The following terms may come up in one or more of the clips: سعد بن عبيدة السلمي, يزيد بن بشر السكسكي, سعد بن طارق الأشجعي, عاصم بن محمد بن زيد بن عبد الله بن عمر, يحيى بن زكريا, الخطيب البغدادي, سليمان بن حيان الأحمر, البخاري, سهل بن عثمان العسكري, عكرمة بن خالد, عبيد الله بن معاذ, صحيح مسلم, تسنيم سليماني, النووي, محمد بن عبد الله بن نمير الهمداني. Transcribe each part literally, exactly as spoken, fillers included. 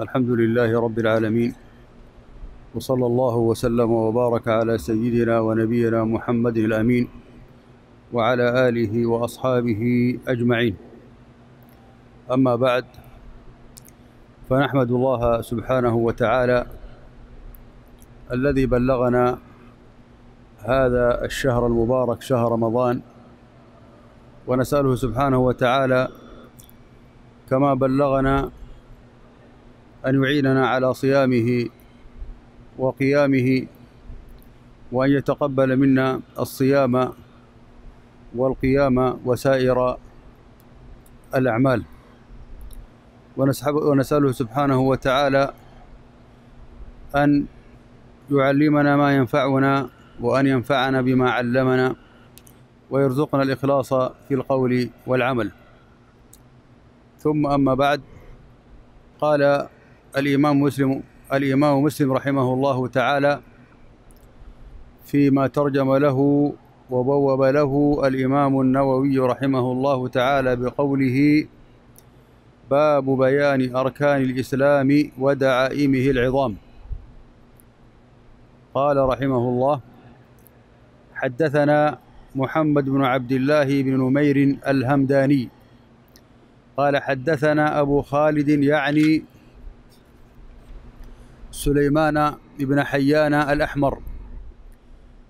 الحمد لله رب العالمين، وصلى الله وسلم وبارك على سيدنا ونبينا محمد الأمين وعلى آله وأصحابه أجمعين. أما بعد، فنحمد الله سبحانه وتعالى الذي بلغنا هذا الشهر المبارك، شهر رمضان، ونسأله سبحانه وتعالى كما بلغنا أن يعيننا على صيامه وقيامه، وأن يتقبل منا الصيام والقيام وسائر الأعمال، ونسأله سبحانه وتعالى أن يعلمنا ما ينفعنا، وأن ينفعنا بما علمنا، ويرزقنا الإخلاص في القول والعمل. ثم أما بعد، قال الإمام مسلم الإمام مسلم رحمه الله تعالى فيما ترجم له وبوب له الإمام النووي رحمه الله تعالى بقوله: باب بيان أركان الإسلام ودعائمه العظام. قال رحمه الله: حدثنا محمد بن عبد الله بن نمير الهمداني قال حدثنا أبو خالد يعني سليمان بن حيان الأحمر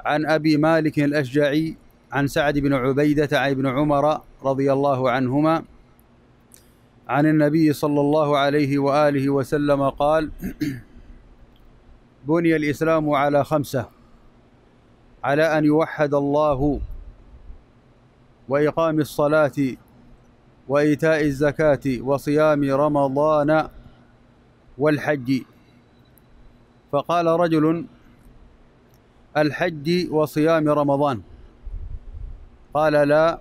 عن أبي مالك الأشجعي عن سعد بن عبيدة عن ابن عمر رضي الله عنهما عن النبي صلى الله عليه وآله وسلم قال: بني الإسلام على خمسة: على أن يوحد الله، وإقام الصلاة، وإيتاء الزكاة، وصيام رمضان، والحج. فقال رجل: الحج وصيام رمضان؟ قال: لا،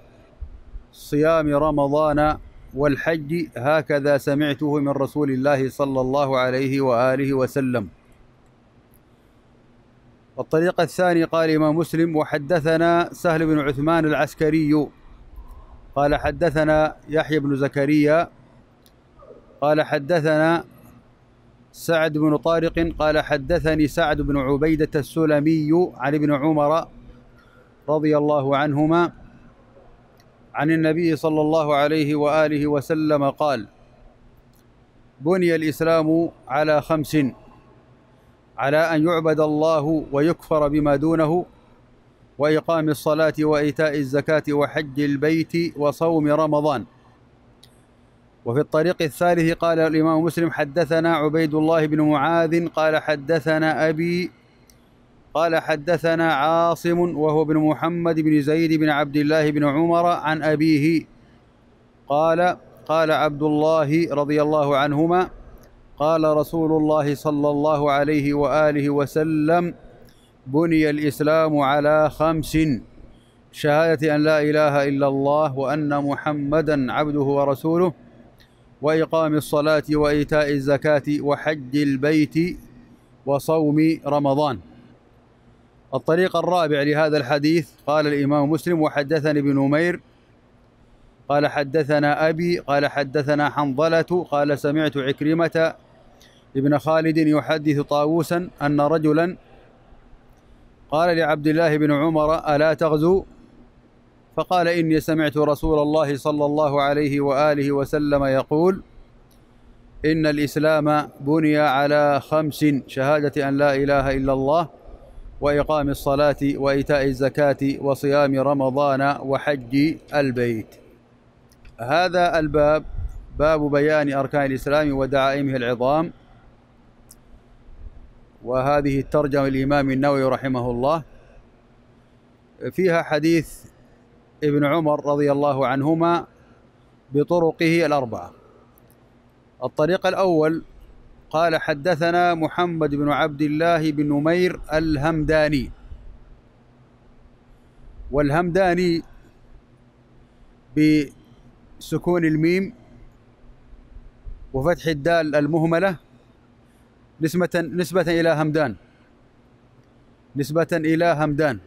صيام رمضان والحج، هكذا سمعته من رسول الله صلى الله عليه وآله وسلم. الطريق الثاني، قال الإمام مسلم: وحدثنا سهل بن عثمان العسكري قال حدثنا يحيى بن زكريا قال حدثنا سعد بن طارق قال حدثني سعد بن عبيدة السلمي عن ابن عمر رضي الله عنهما عن النبي صلى الله عليه وآله وسلم قال: بني الإسلام على خمس: على أن يعبد الله ويكفر بما دونه، وإقام الصلاة، وإيتاء الزكاة، وحج البيت، وصوم رمضان. وفي الطريق الثالث، قال الإمام مسلم: حدثنا عبيد الله بن معاذ قال حدثنا أبي قال حدثنا عاصم وهو بن محمد بن زيد بن عبد الله بن عمر عن أبيه قال: قال عبد الله رضي الله عنهما: قال رسول الله صلى الله عليه وآله وسلم: بني الإسلام على خمس: شهادة أن لا إله إلا الله، وأن محمدا عبده ورسوله، وإقام الصلاة، وإيتاء الزكاة، وحج البيت، وصوم رمضان. الطريق الرابع لهذا الحديث، قال الإمام مسلم: وحدثني ابن نمير قال حدثنا أبي قال حدثنا حنظلة قال سمعت عكرمة ابن خالد يحدث طاووسا أن رجلا قال لعبد الله بن عمر: ألا تغزو؟ فقال: إني سمعت رسول الله صلى الله عليه وآله وسلم يقول: إن الإسلام بني على خمس: شهادة أن لا إله إلا الله، وإقام الصلاة، وإيتاء الزكاة، وصيام رمضان، وحج البيت. هذا الباب، باب بيان أركان الإسلام ودعائمه العظام، وهذه الترجمة للإمام النووي رحمه الله، فيها حديث ابن عمر رضي الله عنهما بطرقه الأربعة. الطريق الأول، قال حدثنا محمد بن عبد الله بن نمير الهمداني. والهمداني بسكون الميم وفتح الدال المهملة نسبة نسبة إلى همدان نسبة إلى همدان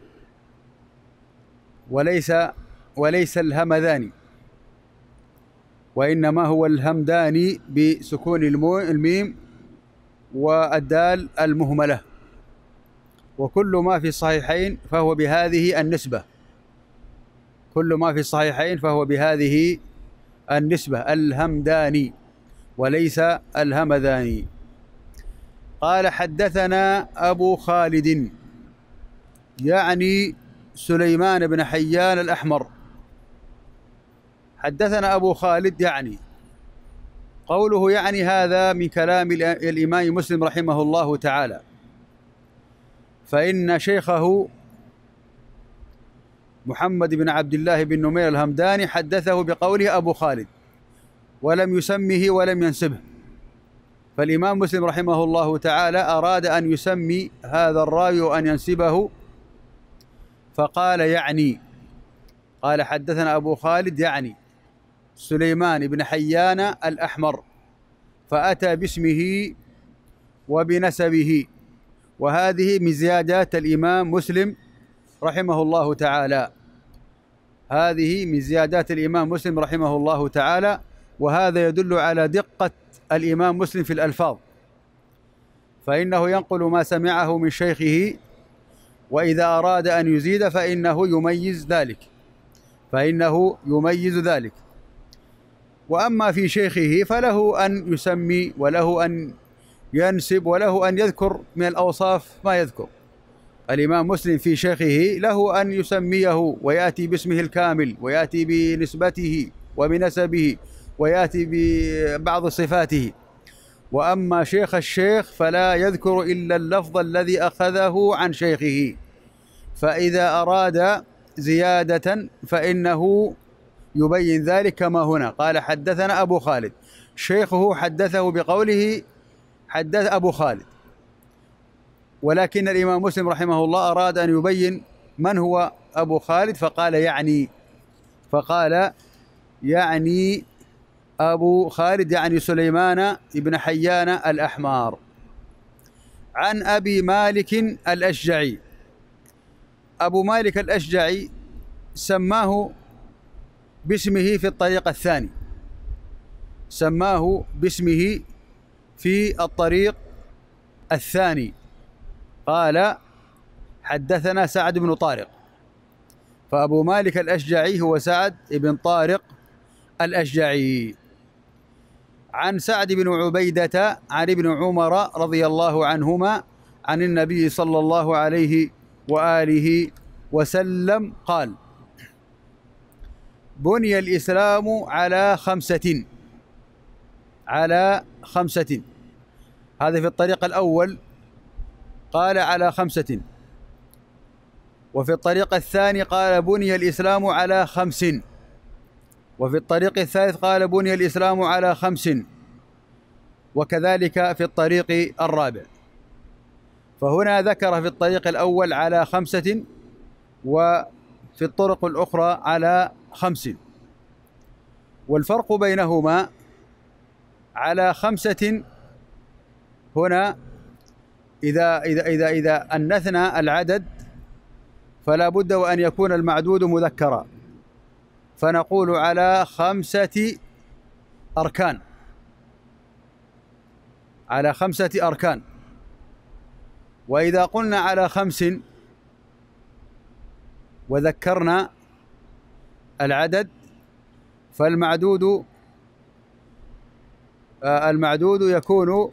وليس وليس الهمذاني، وإنما هو الهمداني بسكون الميم والدال المهملة، وكل ما في الصحيحين فهو بهذه النسبة، كل ما في الصحيحين فهو بهذه النسبة الهمداني وليس الهمذاني. قال حدثنا أبو خالد يعني سليمان بن حيان الأحمر. حدثنا أبو خالد يعني قوله يعني هذا من كلام الإمام مسلم رحمه الله تعالى، فإن شيخه محمد بن عبد الله بن نمير الهمداني حدثه بقوله أبو خالد ولم يسمه ولم ينسبه، فالإمام مسلم رحمه الله تعالى أراد أن يسمي هذا الراوي وأن ينسبه فقال يعني. قال حدثنا أبو خالد يعني سليمان بن حيان الأحمر، فأتى باسمه وبنسبه، وهذه من زيادات الإمام مسلم رحمه الله تعالى، هذه من زيادات الإمام مسلم رحمه الله تعالى، وهذا يدل على دقة الإمام مسلم في الألفاظ، فإنه ينقل ما سمعه من شيخه، وإذا أراد أن يزيد فإنه يميز ذلك، فإنه يميز ذلك. وأما في شيخه فله أن يسمي وله أن ينسب وله أن يذكر من الأوصاف ما يذكر. الإمام مسلم في شيخه له أن يسميه ويأتي باسمه الكامل ويأتي بنسبته وبنسبه ويأتي ببعض صفاته، وأما شيخ الشيخ فلا يذكر إلا اللفظ الذي أخذه عن شيخه، فإذا أراد زيادة فإنه يبين ذلك كما هنا. قال حدثنا أبو خالد، شيخه حدثه بقوله حدث أبو خالد، ولكن الإمام مسلم رحمه الله أراد أن يبين من هو أبو خالد فقال يعني، فقال يعني أبو خالد يعني سليمان بن حيان الأحمر. عن أبي مالك الأشجعي، أبو مالك الأشجعي سماه باسمه في الطريق الثاني، سماه باسمه في الطريق الثاني. قال حدثنا سعد بن طارق، فأبو مالك الأشجعي هو سعد بن طارق الأشجعي. عن سعد بن عبيدة عن ابن عمر رضي الله عنهما عن النبي صلى الله عليه وآله وسلم قال: بني الإسلام على خمسة، على خمسة، هذا في الطريق الأول قال على خمسة، وفي الطريق الثاني قال بني الإسلام على خمس، وفي الطريق الثالث قال بني الإسلام على خمس، وكذلك في الطريق الرابع. فهنا ذكر في الطريق الأول على خمسة وفي الطرق الأخرى على خمس، والفرق بينهما على خمسة هنا إذا إذا إذا إذا أنثنا العدد فلا بد وأن يكون المعدود مذكرا، فنقول على خمسة أركان، على خمسة أركان. وإذا قلنا على خمس وذكرنا العدد فالمعدود المعدود يكون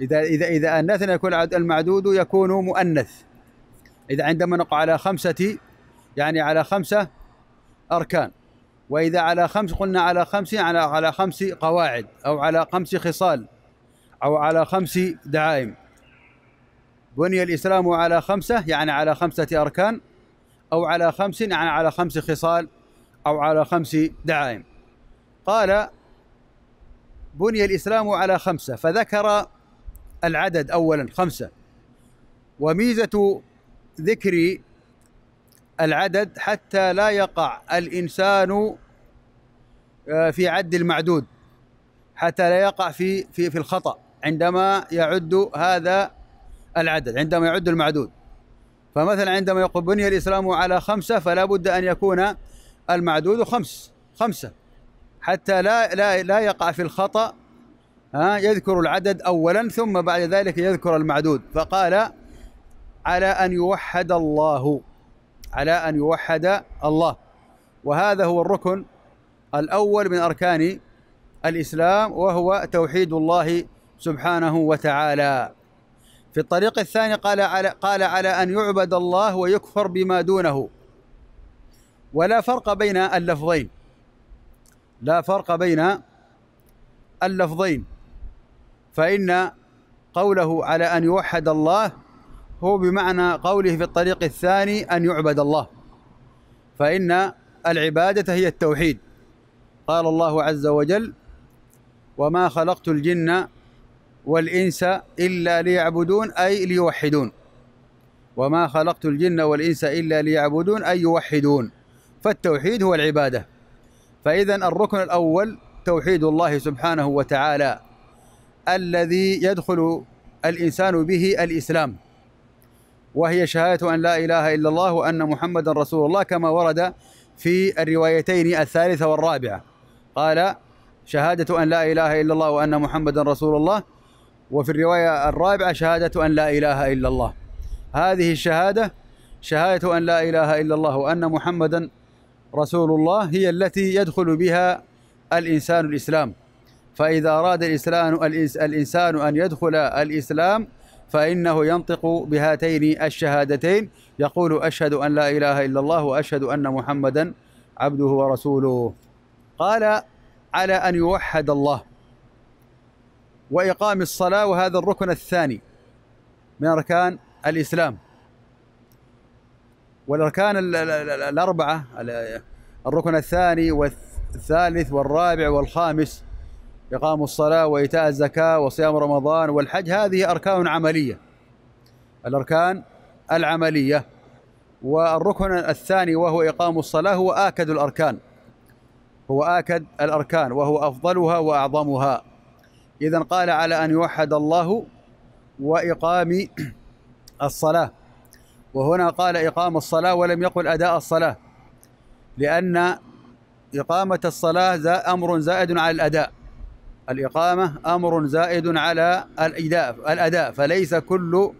إذا إذا إذا أنثنا يكون المعدود يكون مؤنث، إذا عندما نقع على خمسة يعني على خمسة أركان. وإذا على خمس قلنا على خمس يعني على خمس قواعد أو على خمس خصال أو على خمس دعائم. بني الإسلام على خمسة يعني على خمسة أركان، أو على خمس يعني على خمس خصال أو على خمس دعائم. قال بني الإسلام على خمسة، فذكر العدد أولا خمسة، وميزة ذكر العدد حتى لا يقع الإنسان في عد المعدود، حتى لا يقع في في في الخطأ عندما يعد هذا العدد، عندما يعد المعدود. فمثلا عندما يقول بني الإسلام على خمسة فلا بد أن يكون المعدود خمس خمسة، حتى لا لا لا يقع في الخطأ يذكر العدد أولا ثم بعد ذلك يذكر المعدود. فقال على أن يوحد الله، على أن يوحد الله، وهذا هو الركن الأول من أركان الإسلام وهو توحيد الله سبحانه وتعالى. في الطريق الثاني قال على, قال على أن يعبد الله ويكفر بما دونه، ولا فرق بين اللفظين، لا فرق بين اللفظين، فإن قوله على أن يوحد الله هو بمعنى قوله في الطريق الثاني أن يعبد الله، فإن العبادة هي التوحيد. قال الله عز وجل وما خلقت الجن والإنس إلا ليعبدون، أي ليوحدون، وما خلقت الجن والإنس إلا ليعبدون أي يوحدون، فالتوحيد هو العبادة. فإذا الركن الأول توحيد الله سبحانه وتعالى الذي يدخل الإنسان به الإسلام، وهي شهادة أن لا إله إلا الله وأن محمدا رسول الله، كما ورد في الروايتين الثالثة والرابعة. قال شهادة أن لا إله إلا الله وأن محمدا رسول الله، وفي الرواية الرابعة شهادة أن لا إله إلا الله. هذه الشهادة، شهادة أن لا إله إلا الله وأن محمدا رسول الله، هي التي يدخل بها الإنسان الإسلام. فإذا أراد الإنسان أن يدخل الإسلام فإنه ينطق بهاتين الشهادتين، يقول أشهد أن لا إله إلا الله وأشهد أن محمدا عبده ورسوله. قال على أن يوحد الله وإقام الصلاة، وهذا الركن الثاني من أركان الإسلام. والأركان الأربعة، الركن الثاني والثالث والرابع والخامس، إقام الصلاة وإيتاء الزكاة وصيام رمضان والحج، هذه أركان عملية، الأركان العملية. والركن الثاني وهو إقام الصلاة هو آكد الأركان، هو آكد الأركان وهو أفضلها وأعظمها. إذا قال على أن يوحد الله وإقام الصلاة، وهنا قال إقام الصلاة ولم يقل أداء الصلاة، لأن إقامة الصلاة أمر زائد على الأداء، الإقامة أمر زائد على الأداء، فليس كل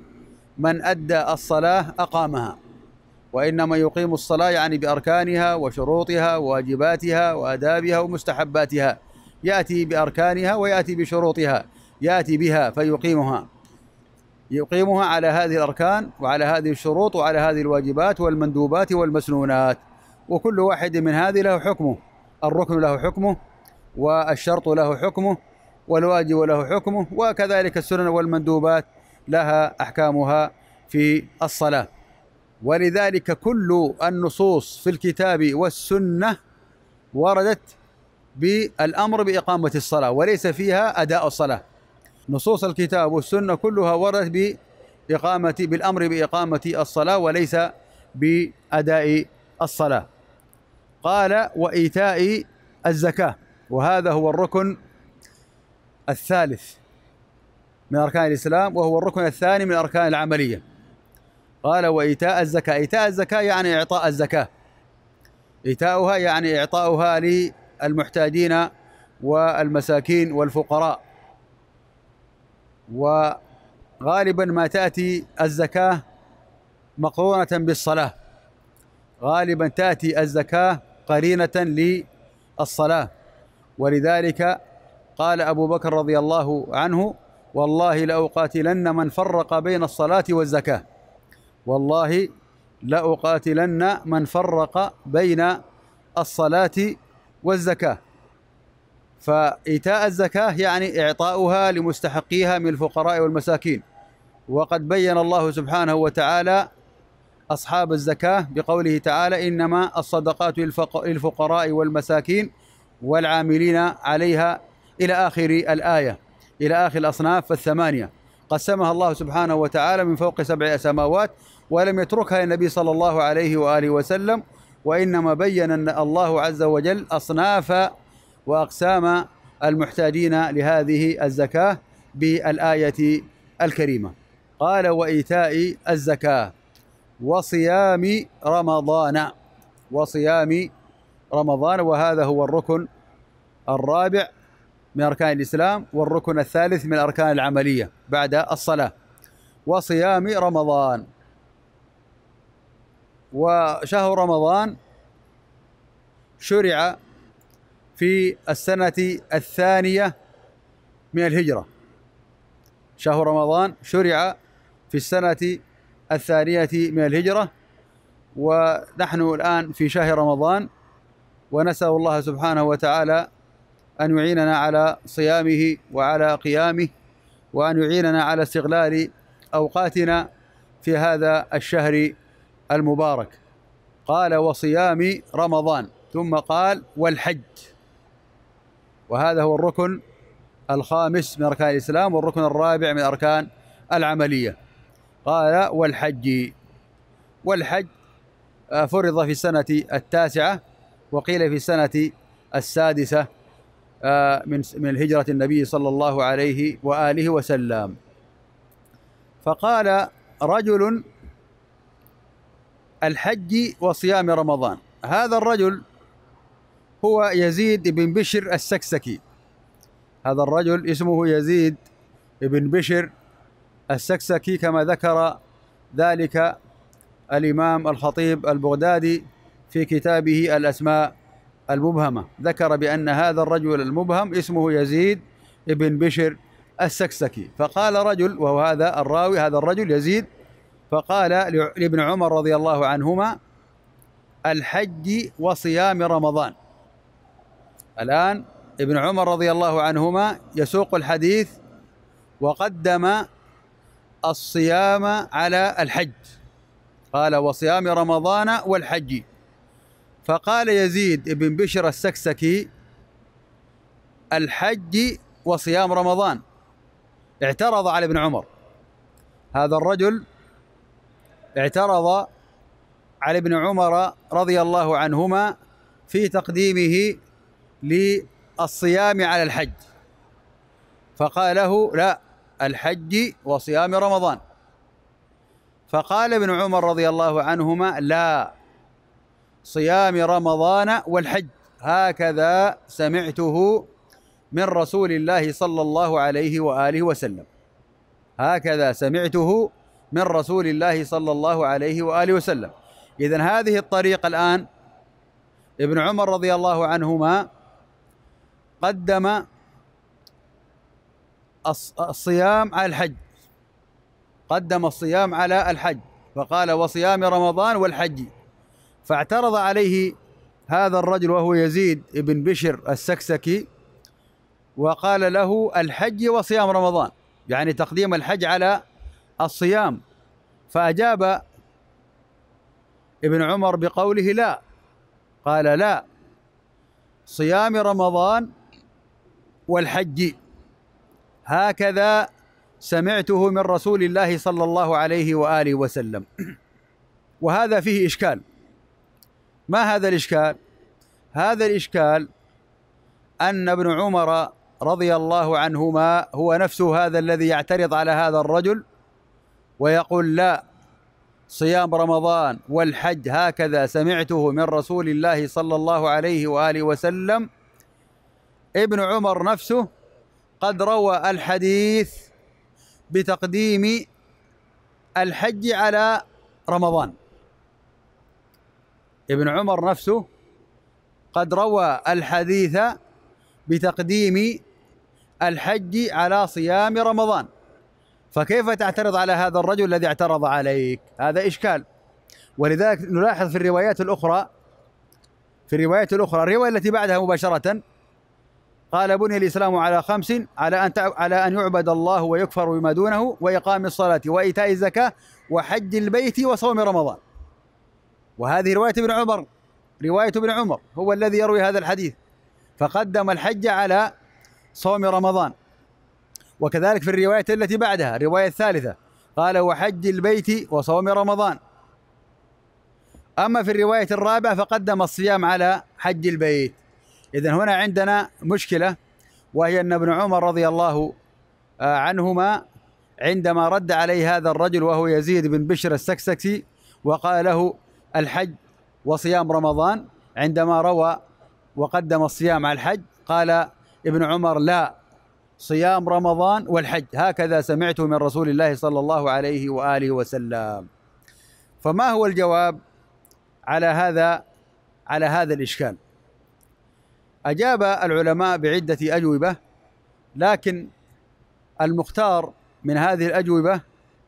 من أدى الصلاة أقامها، وإنما يقيم الصلاة يعني بأركانها وشروطها وواجباتها وآدابها ومستحباتها، يأتي بأركانها ويأتي بشروطها، يأتي بها فيقيمها، يقيمها على هذه الأركان وعلى هذه الشروط وعلى هذه الواجبات والمندوبات والمسنونات، وكل واحد من هذه له حكمه، الركن له حكمه، والشرط له حكمه، والواجب له حكمه، وكذلك السنن والمندوبات لها أحكامها في الصلاة. ولذلك كل النصوص في الكتاب والسنة وردت بالأمر بإقامة الصلاة وليس فيها أداء الصلاة، نصوص الكتاب والسنة كلها وردت بإقامة بالأمر بإقامة الصلاة وليس بأداء الصلاة. قال وإيتاء الزكاة، وهذا هو الركن الثالث من أركان الإسلام وهو الركن الثاني من أركان العملية. قال وإيتاء الزكاة، إيتاء الزكاة يعني إعطاء الزكاة، إيتاؤها يعني إعطاؤها للمحتاجين والمساكين والفقراء. وغالبا ما تأتي الزكاة مقرونة بالصلاة، غالبا تأتي الزكاة قرينة للصلاة، ولذلك قال أبو بكر رضي الله عنه والله لأقاتلن من فرق بين الصلاة والزكاة، والله لأقاتلن من فرق بين الصلاة والزكاة. فإيتاء الزكاة يعني إعطاؤها لمستحقيها من الفقراء والمساكين، وقد بين الله سبحانه وتعالى أصحاب الزكاة بقوله تعالى إنما الصدقات للفقراء والمساكين والعاملين عليها إلى آخر الآية، إلى آخر الأصناف الثمانية، قسمها الله سبحانه وتعالى من فوق سبع سماوات، ولم يتركها النبي صلى الله عليه وآله وسلم، وإنما بين أن الله عز وجل أصناف وأقسام المحتاجين لهذه الزكاة بالآية الكريمة. قال وإيتاء الزكاة وصيام رمضان، وصيام رمضان وهذا هو الركن الرابع من أركان الإسلام، والركن الثالث من أركان العملية بعد الصلاة، وصيام رمضان. وشهر رمضان شرع في السنة الثانية من الهجرة، شهر رمضان شرع في السنة الثانية من الهجرة، ونحن الآن في شهر رمضان، ونسأل الله سبحانه وتعالى أن يعيننا على صيامه وعلى قيامه، وأن يعيننا على استغلال أوقاتنا في هذا الشهر المبارك. قال وصيام رمضان، ثم قال والحج، وهذا هو الركن الخامس من أركان الإسلام والركن الرابع من أركان العملية. قال والحج، والحج فرض في السنة التاسعة، وقيل في السنة السادسة من من هجرة النبي صلى الله عليه وآله وسلم. فقال رجل الحج وصيام رمضان، هذا الرجل هو يزيد بن بشر السكسكي، هذا الرجل اسمه يزيد بن بشر السكسكي، كما ذكر ذلك الإمام الخطيب البغدادي في كتابه الأسماء المبهمة، ذكر بأن هذا الرجل المبهم اسمه يزيد بن بشر السكسكي. فقال رجل، وهو هذا الراوي هذا الرجل يزيد، فقال لابن عمر رضي الله عنهما الحج وصيام رمضان. الآن ابن عمر رضي الله عنهما يسوق الحديث وقدم الصيام على الحج، قال وصيام رمضان والحج. فقال يزيد بن بشر السكسكي الحج وصيام رمضان، اعترض على ابن عمر، هذا الرجل اعترض على ابن عمر رضي الله عنهما في تقديمه للصيام على الحج، فقال له لا، الحج وصيام رمضان. فقال ابن عمر رضي الله عنهما لا، صيام رمضان والحج، هكذا سمعته من رسول الله صلى الله عليه وآله وسلم، هكذا سمعته من رسول الله صلى الله عليه وآله وسلم. إذن هذه الطريقة الآن ابن عمر رضي الله عنهما قدم الصيام على الحج، قدم الصيام على الحج، فقال وصيام رمضان والحج. فاعترض عليه هذا الرجل وهو يزيد بن بشر السكسكي وقال له الحج وصيام رمضان، يعني تقديم الحج على الصيام. فأجاب ابن عمر بقوله لا، قال لا، صيام رمضان والحج، هكذا سمعته من رسول الله صلى الله عليه وآله وسلم. وهذا فيه إشكال. ما هذا الإشكال؟ هذا الإشكال أن ابن عمر رضي الله عنهما هو نفسه هذا الذي يعترض على هذا الرجل ويقول لا، صيام رمضان والحج، هكذا سمعته من رسول الله صلى الله عليه وآله وسلم. ابن عمر نفسه قد روى الحديث بتقديم الحج على رمضان، ابن عمر نفسه قد روى الحديث بتقديم الحج على صيام رمضان، فكيف تعترض على هذا الرجل الذي اعترض عليك؟ هذا إشكال. ولذلك نلاحظ في الروايات الأخرى، في الروايات الأخرى الرواية التي بعدها مباشرة قال بني الإسلام على خمس، على أن على أن يعبد الله ويكفر بما دونه، وإقام الصلاة وإيتاء الزكاة وحج البيت وصوم رمضان. وهذه رواية ابن عمر، رواية ابن عمر هو الذي يروي هذا الحديث، فقدم الحج على صوم رمضان. وكذلك في الرواية التي بعدها، الرواية الثالثة، قال وحج البيت وصوم رمضان. أما في الرواية الرابعة فقدم الصيام على حج البيت. إذن هنا عندنا مشكلة، وهي أن ابن عمر رضي الله عنهما عندما رد عليه هذا الرجل وهو يزيد بن بشر السكسكي وقال له الحج وصيام رمضان، عندما روى وقدم الصيام على الحج قال ابن عمر: لا، صيام رمضان والحج، هكذا سمعته من رسول الله صلى الله عليه وآله وسلم. فما هو الجواب على هذا على هذا الإشكال؟ أجاب العلماء بعدة أجوبة، لكن المختار من هذه الأجوبة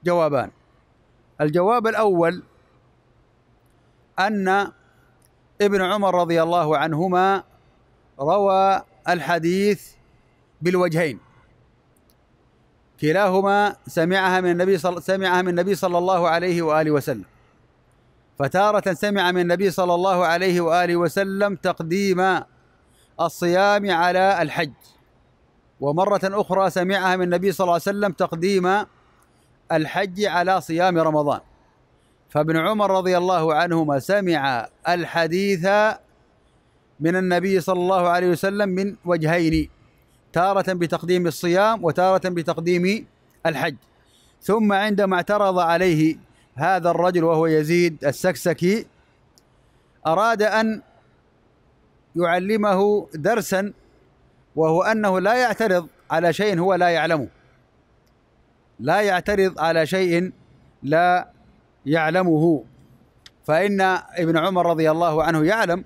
جوابان. الجواب الأول أن ابن عمر رضي الله عنهما روى الحديث بالوجهين، كلاهما سمعها من النبي صل... سمعها من النبي صلى الله عليه وآله وسلم. فتارة سمع من النبي صلى الله عليه وآله وسلم تقديم الصيام على الحج، ومرة أخرى سمعها من النبي صلى الله عليه وسلم تقديم الحج على صيام رمضان. فابن عمر رضي الله عنهما سمع الحديث من النبي صلى الله عليه وسلم من وجهين، تارة بتقديم الصيام وتارة بتقديم الحج. ثم عندما اعترض عليه هذا الرجل وهو يزيد السكسكي، أراد أن يعلمه درسا، وهو أنه لا يعترض على شيء هو لا يعلمه، لا يعترض على شيء لا يعلمه. فإن ابن عمر رضي الله عنه يعلم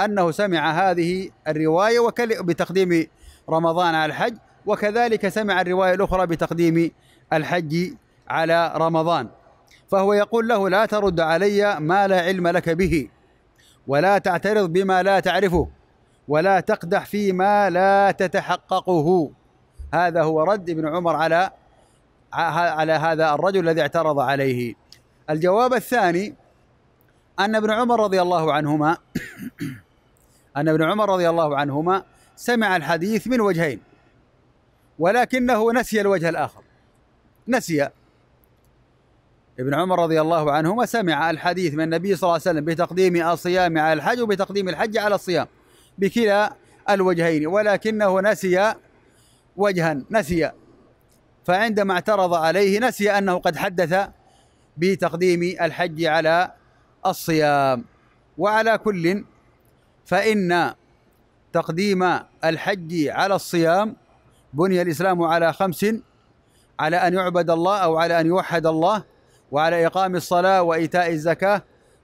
أنه سمع هذه الرواية بتقديم رمضان على الحج، وكذلك سمع الرواية الأخرى بتقديم الحج على رمضان، فهو يقول له: لا ترد علي ما لا علم لك به، ولا تعترض بما لا تعرفه، ولا تقدح فيما لا تتحققه. هذا هو رد ابن عمر على على هذا الرجل الذي اعترض عليه. الجواب الثاني أن ابن عمر رضي الله عنهما أن ابن عمر رضي الله عنهما سمع الحديث من وجهين، ولكنه نسي الوجه الآخر. نسي ابن عمر رضي الله عنهما سمع الحديث من النبي صلى الله عليه وسلم بتقديم الصيام على الحج وبتقديم الحج على الصيام بكلا الوجهين، ولكنه نسي وجها، نسي. فعندما اعترض عليه نسي أنه قد حدث بتقديم الحج على الصيام. وعلى كل فإن تقديم الحج على الصيام بني الإسلام على خمس: على أن يعبد الله أو على أن يوحد الله، وعلى إقام الصلاة وإيتاء الزكاة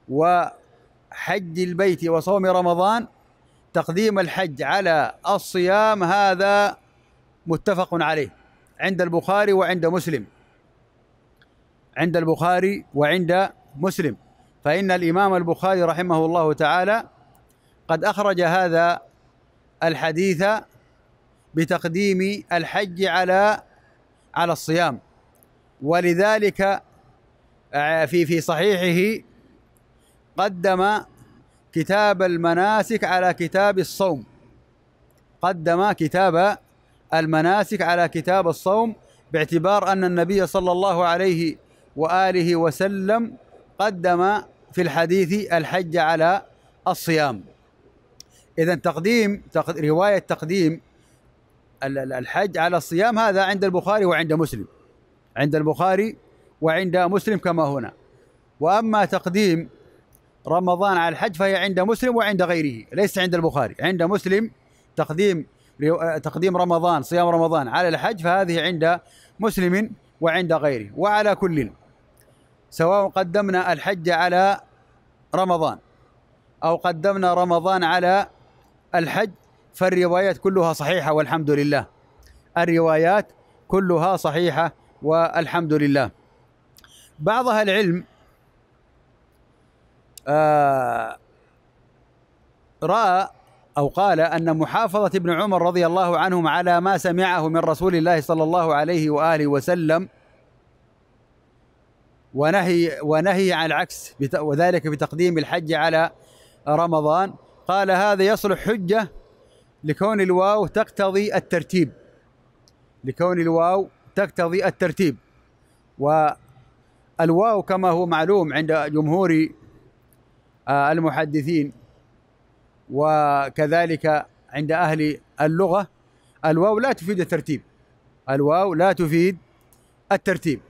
وحج البيت وصوم رمضان. تقديم الحج على الصيام هذا متفق عليه عند البخاري وعند مسلم عند البخاري وعند مسلم فإن الإمام البخاري رحمه الله تعالى قد أخرج هذا الحديث بتقديم الحج على على الصيام، ولذلك في في صحيحه قدم كتاب المناسك على كتاب الصوم قدم كتاب المناسك على كتاب الصوم، باعتبار أن النبي صلى الله عليه وآله وسلم قدم في الحديث الحج على الصيام. إذا تقديم رواية تقديم الحج على الصيام هذا عند البخاري وعند مسلم عند البخاري وعند مسلم كما هنا. وأما تقديم رمضان على الحج فهي عند مسلم وعند غيره، ليس عند البخاري. عند مسلم تقديم تقديم رمضان صيام رمضان على الحج، فهذه عند مسلم وعند غيره. وعلى كل سواء قدمنا الحج على رمضان أو قدمنا رمضان على الحج فالروايات كلها صحيحة والحمد لله. الروايات كلها صحيحة والحمد لله. بعض أهل العلم آه رأى أو قال أن محافظة ابن عمر رضي الله عنهم على ما سمعه من رسول الله صلى الله عليه وآله وسلم ونهي ونهي عن العكس، وذلك بتقديم الحج على رمضان، قال هذا يصلح حجة لكون الواو تقتضي الترتيب لكون الواو تقتضي الترتيب والواو كما هو معلوم عند جمهور المحدثين وكذلك عند أهل اللغة، الواو لا تفيد الترتيب الواو لا تفيد الترتيب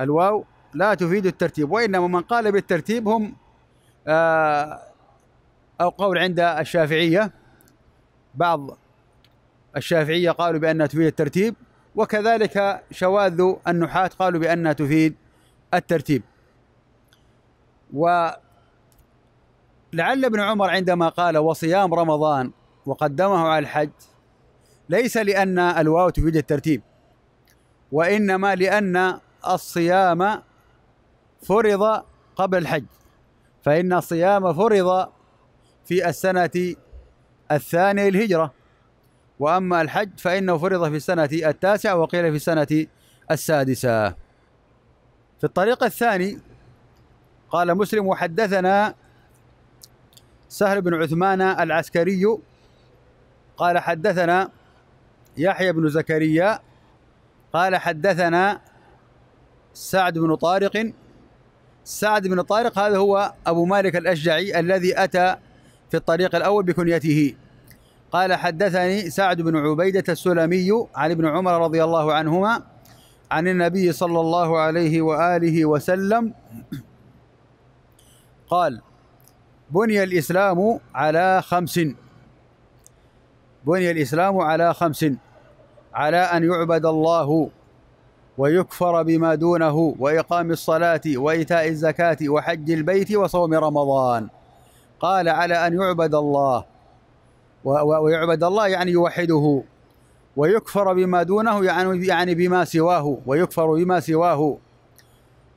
الواو لا تفيد الترتيب وإنما من قال بالترتيب هم أو قول عند الشافعية بعض الشافعية قالوا بأنها تفيد الترتيب، وكذلك شواذ النحاة قالوا بأنها تفيد الترتيب. ولعل ابن عمر عندما قال وصيام رمضان وقدمه على الحج، ليس لأن الواو تفيد الترتيب، وإنما لأن الصيام فرض قبل الحج، فإن الصيام فرض في السنة الثانية للهجرة، وأما الحج فإنه فرض في السنة التاسعة وقيل في السنة السادسة. في الطريق الثاني قال مسلم: وحدثنا سهل بن عثمان العسكري قال حدثنا يحيى بن زكريا قال حدثنا سعد بن طارق. سعد بن طارق هذا هو أبو مالك الأشجعي الذي أتى في الطريق الأول بكنيته. قال حدثني سعد بن عبيدة السلمي عن ابن عمر رضي الله عنهما عن النبي صلى الله عليه وآله وسلم قال: بني الإسلام على خمس، بني الإسلام على خمس، على أن يعبد الله ويكفر بما دونه وإقام الصلاة وإيتاء الزكاة وحج البيت وصوم رمضان. قال: على أن يعبد الله، ويعبد الله يعني يوحده، ويكفر بما دونه يعني بما سواه، ويكفر بما سواه،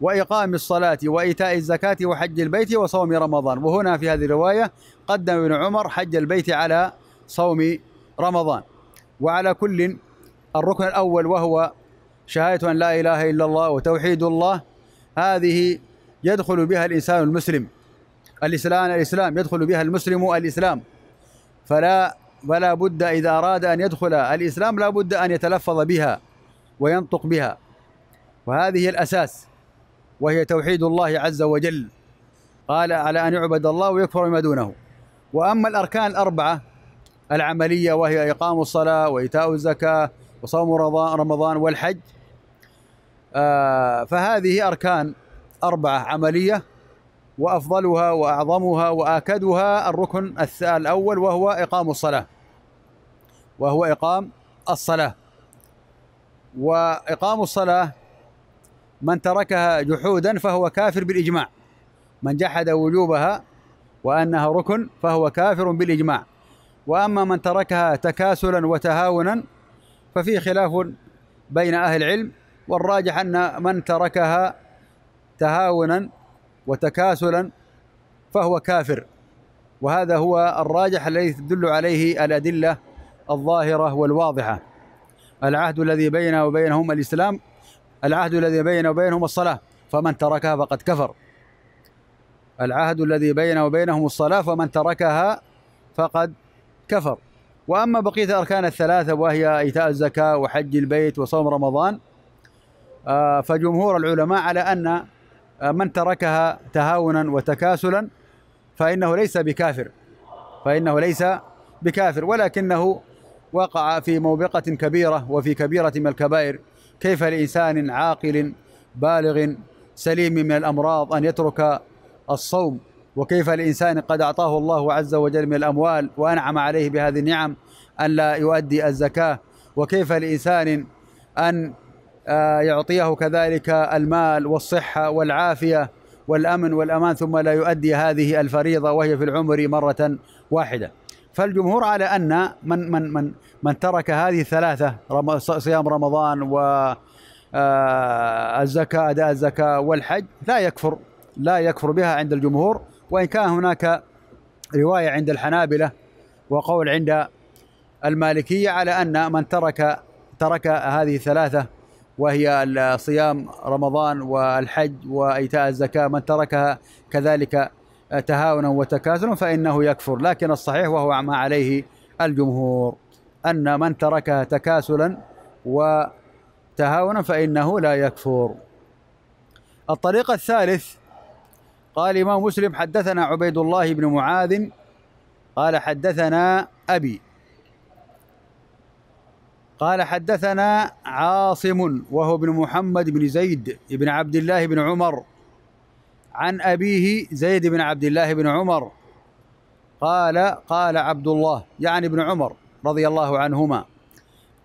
وإقام الصلاة وإيتاء الزكاة وحج البيت وصوم رمضان. وهنا في هذه الرواية قدم ابن عمر حج البيت على صوم رمضان. وعلى كل الركن الأول وهو شهادة أن لا إله إلا الله وتوحيد الله، هذه يدخل بها الإنسان المسلم، الإسلام الإسلام يدخل بها المسلم الإسلام، فلا ولا بد إذا أراد أن يدخل الإسلام لا بد أن يتلفظ بها وينطق بها، وهذه الأساس وهي توحيد الله عز وجل. قال: على أن يعبد الله ويكفر بما دونه. وأما الأركان الأربعة العملية وهي إقام الصلاة وإيتاء الزكاة وصوم رمضان والحج، آه فهذه أركان أربعة عملية، وأفضلها وأعظمها وأكدها الركن الأول وهو إقام الصلاة، وهو إقام الصلاة. وإقام الصلاة من تركها جحودا فهو كافر بالإجماع، من جحد وجوبها وأنها ركن فهو كافر بالإجماع. وأما من تركها تكاسلا وتهاونا ففي خلاف بين أهل العلم، والراجح أن من تركها تهاونا وتكاسلا فهو كافر، وهذا هو الراجح الذي تدل عليه الأدلة الظاهرة والواضحة. العهد الذي بيننا وبينهم الإسلام، العهد الذي بيننا وبينهم الصلاة، فمن تركها فقد كفر. العهد الذي بيننا وبينهم الصلاة فمن تركها فقد كفر. وأما بقية الأركان الثلاثة وهي إيتاء الزكاة وحج البيت وصوم رمضان، فجمهور العلماء على أن من تركها تهاونا وتكاسلا فإنه ليس بكافر، فإنه ليس بكافر، ولكنه وقع في موبقة كبيرة وفي كبيرة من الكبائر. كيف لإنسان عاقل بالغ سليم من الأمراض أن يترك الصوم؟ وكيف لإنسان قد أعطاه الله عز وجل من الأموال وأنعم عليه بهذه النعم أن لا يؤدي الزكاة؟ وكيف لإنسان أن يعطيه كذلك المال والصحة والعافية والأمن والأمان ثم لا يؤدي هذه الفريضة وهي في العمر مرة واحدة؟ فالجمهور على أن من من من من ترك هذه الثلاثة، صيام رمضان والزكاة أداء الزكاة والحج، لا يكفر، لا يكفر بها عند الجمهور. وإن كان هناك رواية عند الحنابلة وقول عند المالكية على أن من ترك ترك هذه الثلاثة وهي صيام رمضان والحج وإيتاء الزكاة، من تركها كذلك تهاونا وتكاسلا فإنه يكفر. لكن الصحيح وهو ما عليه الجمهور أن من تركها تكاسلا وتهاونا فإنه لا يكفر. الطريق الثالث قال الإمام مسلم: حدثنا عبيد الله بن معاذ قال حدثنا أبي قال حدثنا عاصم وهو بن محمد بن زيد بن عبد الله بن عمر عن أبيه زيد بن عبد الله بن عمر قال: قال عبد الله يعني بن عمر رضي الله عنهما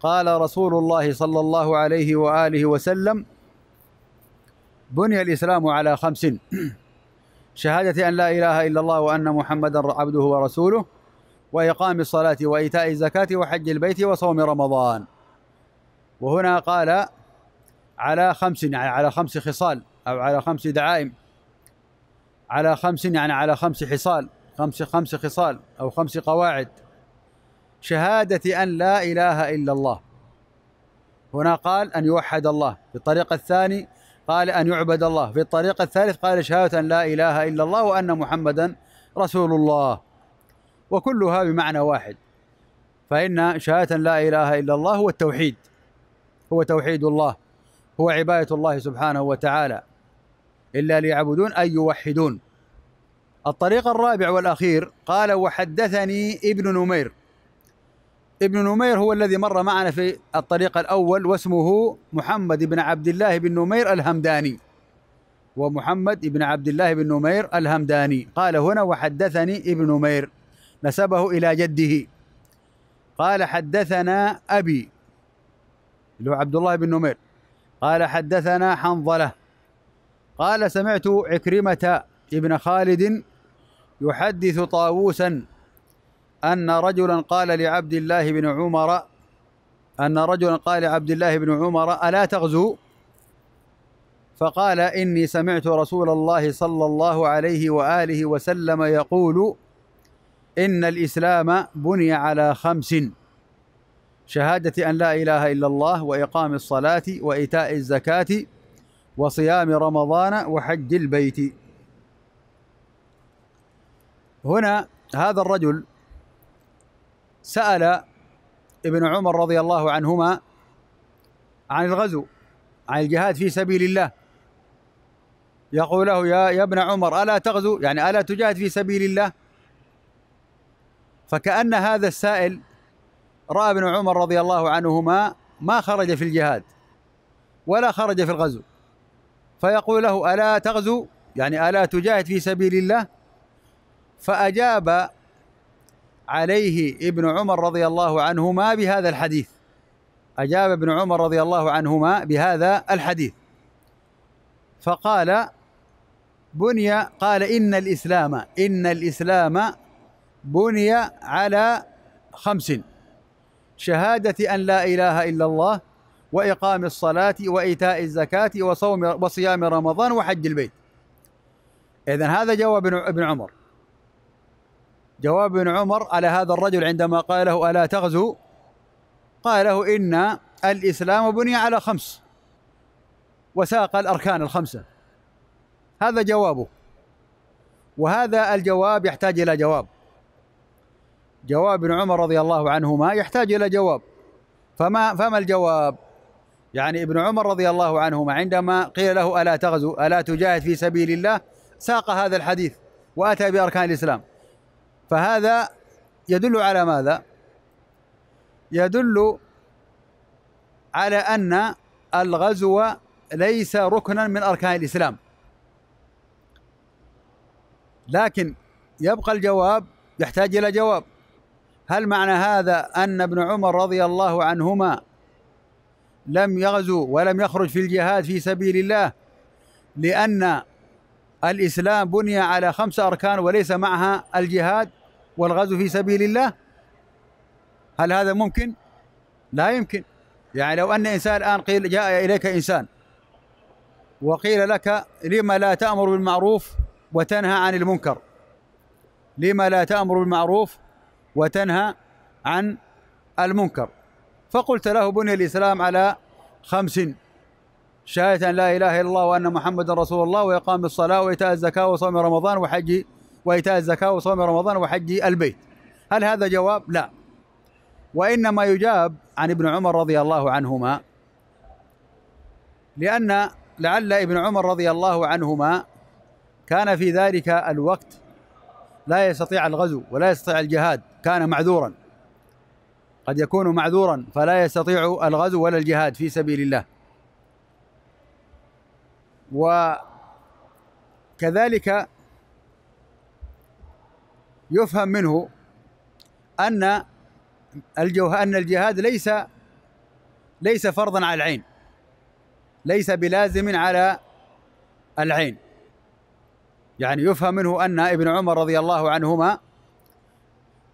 قال رسول الله صلى الله عليه وآله وسلم: بني الإسلام على خمس: شهادة أن لا إله إلا الله وأن محمدا عبده ورسوله، وإقام الصلاة، وإيتاء الزكاة، وحج البيت، وصوم رمضان. وهنا قال على خمس، يعني على خمس خصال أو على خمس دعائم، على خمس يعني على خمس خصال، خمس خمس خصال أو خمس قواعد. شهادة أن لا إله إلا الله، هنا قال أن يوحد الله. في الطريق الثاني قال أن يعبد الله. في الطريق الثالث قال شهادة أن لا إله إلا الله وأن محمدا رسول الله، وكلها بمعنى واحد. فإن شهادة أن لا إله إلا الله هو التوحيد، هو توحيد الله، هو عبادة الله سبحانه وتعالى، إلا ليعبدون أي يوحدون. الطريق الرابع والأخير قال: وحدثني ابن نمير. ابن نمير هو الذي مر معنا في الطريق الأول، واسمه محمد بن عبد الله بن نمير الهمداني، ومحمد بن عبد الله بن نمير الهمداني. قال هنا: وحدثني ابن نمير، نسبه إلى جده. قال: حدثنا أبي، اللي هو عبد الله بن نمير، قال: حدثنا حنظلة قال: سمعت عكرمة ابن خالد يحدث طاووسا أن رجلا قال لعبد الله بن عمر أن رجلا قال لعبد الله بن عمر: ألا تغزو؟ فقال: إني سمعت رسول الله صلى الله عليه وآله وسلم يقول: إن الإسلام بني على خمس: شهادة أن لا إله إلا الله، وإقام الصلاة، وإيتاء الزكاة، وصيام رمضان، وحج البيت. هنا هذا الرجل سأل ابن عمر رضي الله عنهما عن الغزو، عن الجهاد في سبيل الله، يقول له: يا ابن عمر، ألا تغزو؟ يعني ألا تجاهد في سبيل الله؟ فكأن هذا السائل رأى ابن عمر رضي الله عنهما ما خرج في الجهاد ولا خرج في الغزو، فيقول له: ألا تغزو؟ يعني ألا تجاهد في سبيل الله؟ فأجاب عليه ابن عمر رضي الله عنهما بهذا الحديث، أجاب ابن عمر رضي الله عنهما بهذا الحديث، فقال: بني قال إن الإسلام إن الإسلام بني على خمس: شهادة أن لا إله إلا الله، وإقام الصلاة، وإيتاء الزكاة، وصوم وصيام رمضان، وحج البيت. إذن هذا جواب ابن عمر، جواب ابن عمر على هذا الرجل عندما قال له: ألا تغزو؟ قال له: إن الإسلام بني على خمس، وساق الأركان الخمسة. هذا جوابه، وهذا الجواب يحتاج إلى جواب. جواب ابن عمر رضي الله عنهما يحتاج إلى جواب. فما فما الجواب؟ يعني ابن عمر رضي الله عنهما عندما قيل له: ألا تغزو؟ ألا تجاهد في سبيل الله؟ ساق هذا الحديث وأتى بأركان الإسلام. فهذا يدل على ماذا؟ يدل على أن الغزو ليس ركنا من أركان الإسلام. لكن يبقى الجواب يحتاج إلى جواب. هل معنى هذا أن ابن عمر رضي الله عنهما لم يغزو ولم يخرج في الجهاد في سبيل الله لأن الإسلام بني على خمس أركان وليس معها الجهاد والغزو في سبيل الله؟ هل هذا ممكن؟ لا يمكن. يعني لو أن إنسان الآن قيل جاء إليك إنسان وقيل لك: لما لا تأمر بالمعروف وتنهى عن المنكر؟ لما لا تأمر بالمعروف وتنهى عن المنكر؟ فقلت له: بني الإسلام على خمس: شهادة أن لا إله إلا الله وأن محمدا رسول الله، وإقام الصلاة، وإيتاء الزكاة، وصوم رمضان، وحج وإيتاء الزكاة وصوم رمضان وحج البيت. هل هذا جواب؟ لا. وإنما يجاب عن ابن عمر رضي الله عنهما، لأن لعل ابن عمر رضي الله عنهما كان في ذلك الوقت لا يستطيع الغزو ولا يستطيع الجهاد، كان معذورا، قد يكون معذورا فلا يستطيع الغزو ولا الجهاد في سبيل الله. وكذلك يفهم منه أن أن الجهاد ليس ليس فرضا على العين، ليس بلازم على العين. يعني يفهم منه أن ابن عمر رضي الله عنهما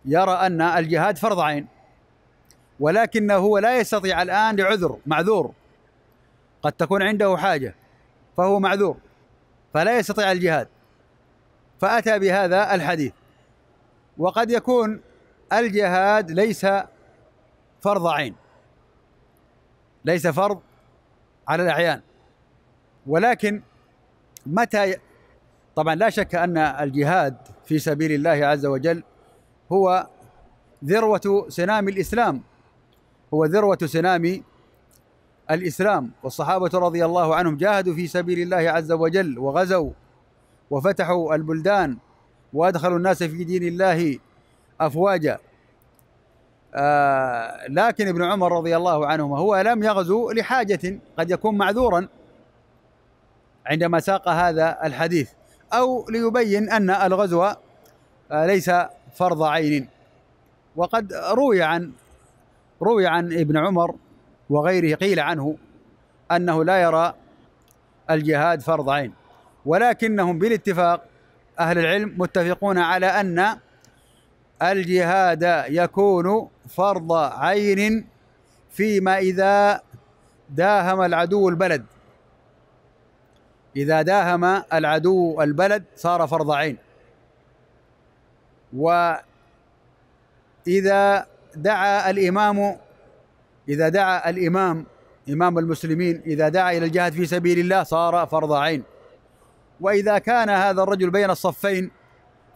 يرى أن الجهاد فرض عين، ولكنه لا يستطيع الآن لعذر، معذور، قد تكون عنده حاجة فهو معذور فلا يستطيع الجهاد، فأتى بهذا الحديث. وقد يكون الجهاد ليس فرض عين، ليس فرض على الأعيان، ولكن متى ي... طبعا لا شك أن الجهاد في سبيل الله عز وجل هو ذروة سنام الإسلام، هو ذروة سنام الإسلام. والصحابة رضي الله عنهم جاهدوا في سبيل الله عز وجل وغزوا وفتحوا البلدان وأدخلوا الناس في دين الله أفواجا. آه لكن ابن عمر رضي الله عنهما هو لم يغزو لحاجة، قد يكون معذورا عندما ساق هذا الحديث، أو ليبين أن الغزو ليس فرض عين. وقد روي عن روي عن ابن عمر وغيره، قيل عنه أنه لا يرى الجهاد فرض عين، ولكنهم بالاتفاق أهل العلم متفقون على أن الجهاد يكون فرض عين فيما إذا داهم العدو البلد، إذا داهم العدو البلد صار فرض عين، وإذا دعا الإمام إذا دعا الإمام إمام المسلمين إذا دعا إلى الجهاد في سبيل الله صار فرض عين، وإذا كان هذا الرجل بين الصفين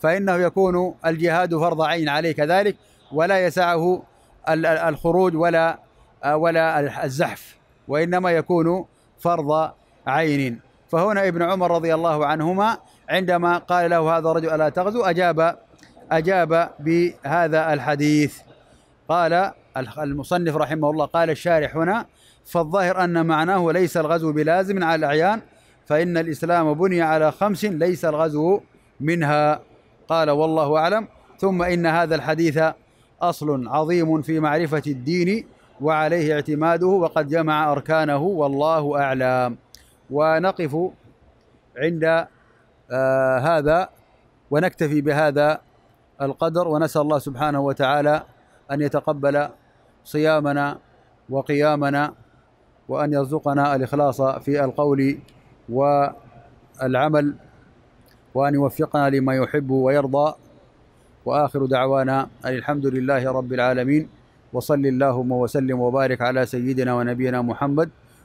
فإنه يكون الجهاد فرض عين عليه كذلك، ولا يسعه الخروج ولا ولا الزحف، وإنما يكون فرض عين. فهنا ابن عمر رضي الله عنهما عندما قال له هذا الرجل ألا تغزو أجاب أجاب بهذا الحديث. قال المصنف رحمه الله، قال الشارح هنا: فالظاهر أن معناه ليس الغزو بلازم على الأعيان، فإن الإسلام بني على خمس ليس الغزو منها. قال والله أعلم. ثم إن هذا الحديث أصل عظيم في معرفة الدين وعليه اعتماده، وقد جمع أركانه والله أعلم. ونقف عند آه هذا ونكتفي بهذا القدر، ونسأل الله سبحانه وتعالى أن يتقبل صيامنا وقيامنا، وأن يرزقنا الإخلاص في القول والعمل، وأن يوفقنا لما يحب ويرضى. وآخر دعوانا أن الحمد لله رب العالمين، وصل اللهم وسلم وبارك على سيدنا ونبينا محمد،